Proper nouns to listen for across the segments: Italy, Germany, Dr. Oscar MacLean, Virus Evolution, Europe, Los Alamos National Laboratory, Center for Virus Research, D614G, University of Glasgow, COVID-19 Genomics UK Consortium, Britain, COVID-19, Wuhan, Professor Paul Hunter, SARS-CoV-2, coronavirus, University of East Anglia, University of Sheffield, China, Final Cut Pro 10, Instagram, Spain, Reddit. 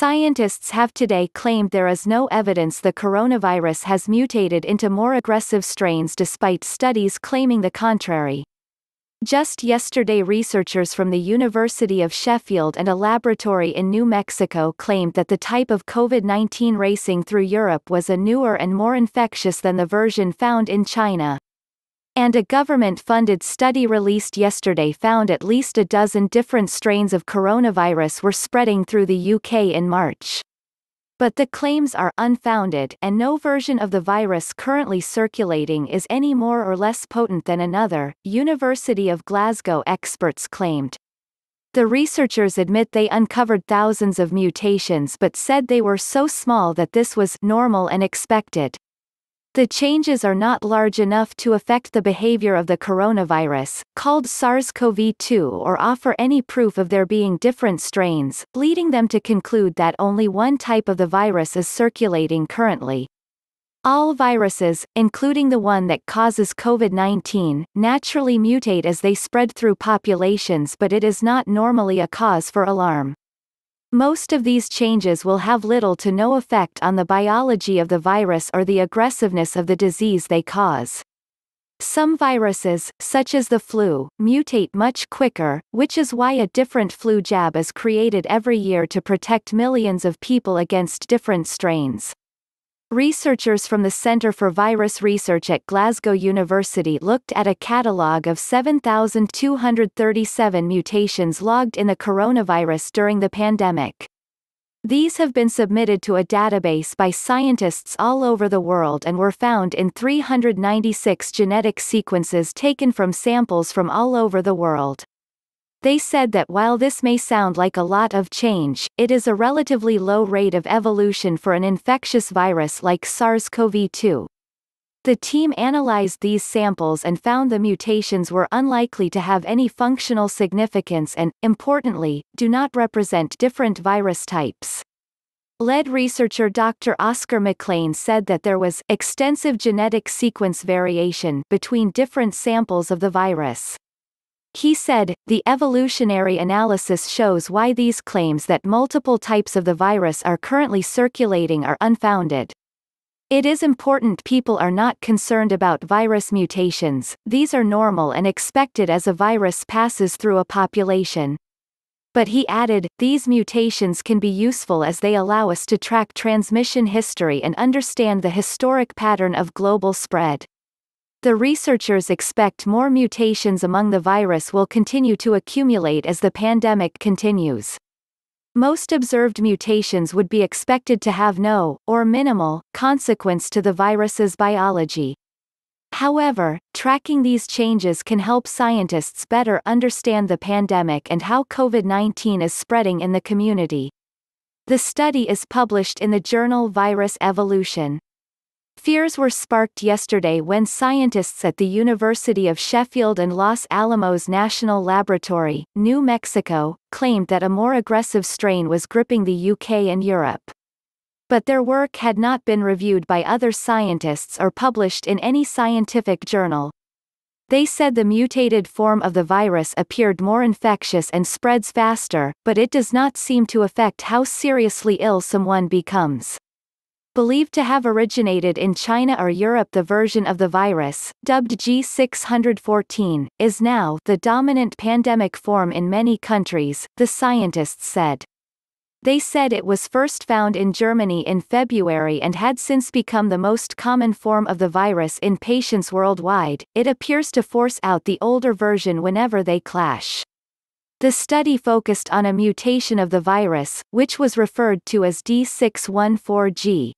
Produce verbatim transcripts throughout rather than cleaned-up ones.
Scientists have today claimed there is no evidence the coronavirus has mutated into more aggressive strains despite studies claiming the contrary. Just yesterday, researchers from the University of Sheffield and a laboratory in New Mexico claimed that the type of COVID nineteen racing through Europe was a newer and more infectious than the version found in China. And a government-funded study released yesterday found at least a dozen different strains of coronavirus were spreading through the U K in March. But the claims are unfounded, and no version of the virus currently circulating is any more or less potent than another, University of Glasgow experts claimed. The researchers admit they uncovered thousands of mutations but said they were so small that this was normal and expected. The changes are not large enough to affect the behavior of the coronavirus, called SARS CoV two, or offer any proof of there being different strains, leading them to conclude that only one type of the virus is circulating currently. All viruses, including the one that causes COVID nineteen, naturally mutate as they spread through populations, but it is not normally a cause for alarm. Most of these changes will have little to no effect on the biology of the virus or the aggressiveness of the disease they cause. Some viruses, such as the flu, mutate much quicker, which is why a different flu jab is created every year to protect millions of people against different strains. Researchers from the Center for Virus Research at Glasgow University looked at a catalogue of seven thousand two hundred thirty-seven mutations logged in the coronavirus during the pandemic. These have been submitted to a database by scientists all over the world and were found in three hundred ninety-six genetic sequences taken from samples from all over the world. They said that while this may sound like a lot of change, it is a relatively low rate of evolution for an infectious virus like SARS CoV two. The team analyzed these samples and found the mutations were unlikely to have any functional significance and, importantly, do not represent different virus types. Lead researcher Doctor Oscar MacLean said that there was extensive genetic sequence variation between different samples of the virus. He said, the evolutionary analysis shows why these claims that multiple types of the virus are currently circulating are unfounded. It is important people are not concerned about virus mutations, these are normal and expected as a virus passes through a population. But he added, these mutations can be useful as they allow us to track transmission history and understand the historic pattern of global spread. The researchers expect more mutations among the virus will continue to accumulate as the pandemic continues. Most observed mutations would be expected to have no, or minimal, consequence to the virus's biology. However, tracking these changes can help scientists better understand the pandemic and how COVID nineteen is spreading in the community. The study is published in the journal Virus Evolution. Fears were sparked yesterday when scientists at the University of Sheffield and Los Alamos National Laboratory, New Mexico, claimed that a more aggressive strain was gripping the U K and Europe. But their work had not been reviewed by other scientists or published in any scientific journal. They said the mutated form of the virus appeared more infectious and spreads faster, but it does not seem to affect how seriously ill someone becomes. Believed to have originated in China or Europe, the version of the virus, dubbed G six one four, is now the dominant pandemic form in many countries, the scientists said. They said it was first found in Germany in February and had since become the most common form of the virus in patients worldwide. It appears to force out the older version whenever they clash. The study focused on a mutation of the virus, which was referred to as D six one four G.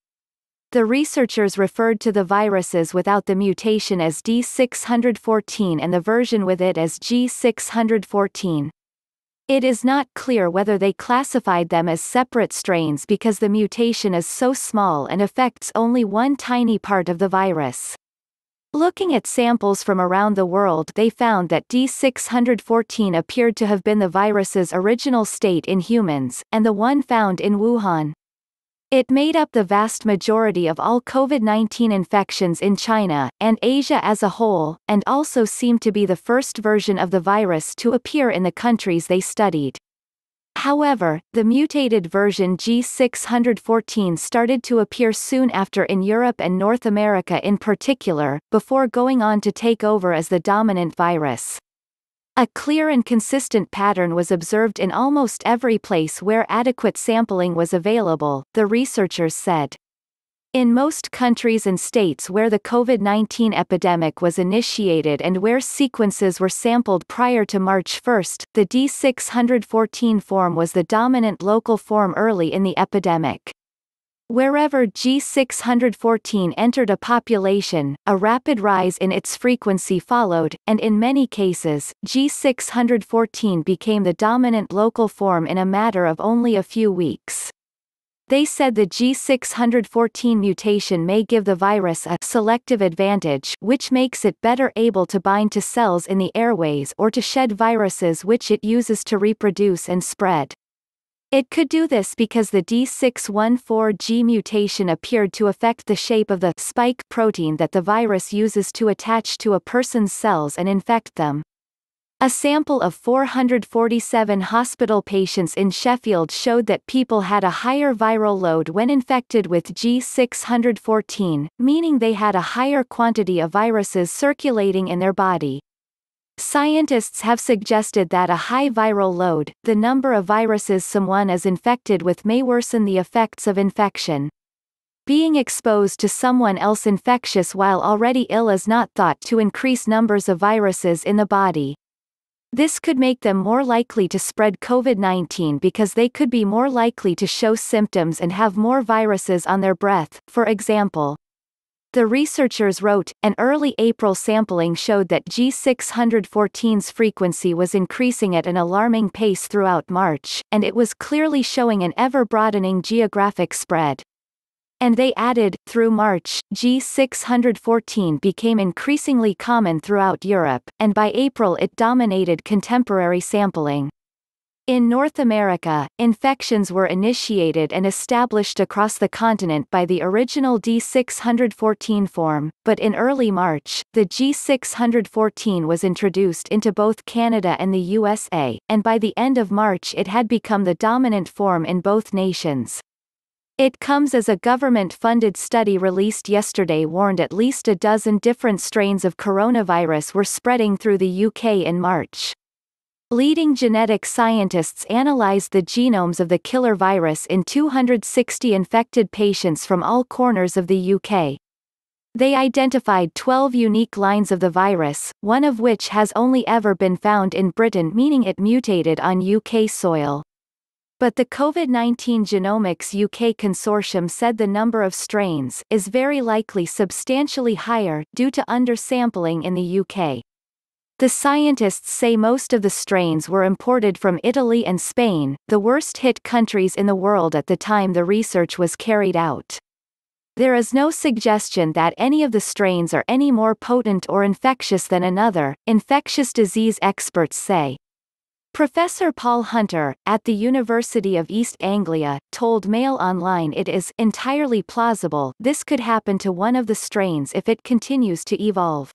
The researchers referred to the viruses without the mutation as D six one four and the version with it as G six one four. It is not clear whether they classified them as separate strains because the mutation is so small and affects only one tiny part of the virus. Looking at samples from around the world, they found that D six one four appeared to have been the virus's original state in humans, and the one found in Wuhan. It made up the vast majority of all COVID nineteen infections in China and Asia as a whole, and also seemed to be the first version of the virus to appear in the countries they studied. However, the mutated version G six one four started to appear soon after in Europe and North America in particular, before going on to take over as the dominant virus. A clear and consistent pattern was observed in almost every place where adequate sampling was available, the researchers said. In most countries and states where the COVID nineteen epidemic was initiated and where sequences were sampled prior to March first, the D six one four form was the dominant local form early in the epidemic. Wherever G six one four entered a population, a rapid rise in its frequency followed, and in many cases, G six one four became the dominant local form in a matter of only a few weeks. They said the G six one four mutation may give the virus a selective advantage, which makes it better able to bind to cells in the airways or to shed viruses which it uses to reproduce and spread. It could do this because the D six one four G mutation appeared to affect the shape of the spike protein that the virus uses to attach to a person's cells and infect them. A sample of four hundred forty-seven hospital patients in Sheffield showed that people had a higher viral load when infected with G six one four, meaning they had a higher quantity of viruses circulating in their body. Scientists have suggested that a high viral load, the number of viruses someone is infected with, may worsen the effects of infection. Being exposed to someone else infectious while already ill is not thought to increase numbers of viruses in the body. This could make them more likely to spread COVID nineteen because they could be more likely to show symptoms and have more viruses on their breath, for example. The researchers wrote, an early April sampling showed that G six one four's frequency was increasing at an alarming pace throughout March, and it was clearly showing an ever-broadening geographic spread. And they added, through March, G six one four became increasingly common throughout Europe, and by April it dominated contemporary sampling. In North America, infections were initiated and established across the continent by the original D six one four form, but in early March, the G six one four was introduced into both Canada and the U S A, and by the end of March it had become the dominant form in both nations. It comes as a government-funded study released yesterday warned at least a dozen different strains of coronavirus were spreading through the U K in March. Leading genetic scientists analysed the genomes of the killer virus in two hundred sixty infected patients from all corners of the U K. They identified twelve unique lines of the virus, one of which has only ever been found in Britain, meaning it mutated on U K soil. But the COVID nineteen Genomics U K Consortium said the number of strains is very likely substantially higher due to undersampling in the U K. The scientists say most of the strains were imported from Italy and Spain, the worst-hit countries in the world at the time the research was carried out. There is no suggestion that any of the strains are any more potent or infectious than another, infectious disease experts say. Professor Paul Hunter, at the University of East Anglia, told Mail Online it is entirely plausible this could happen to one of the strains if it continues to evolve.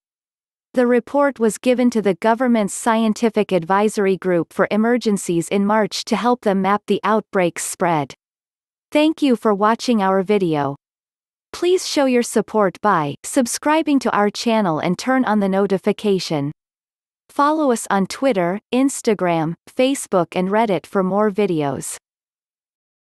The report was given to the government's Scientific Advisory Group for Emergencies in March to help them map the outbreak's spread. Thank you for watching our video. Please show your support by subscribing to our channel and turn on the notification. Follow us on Twitter, Instagram, Facebook and Reddit for more videos.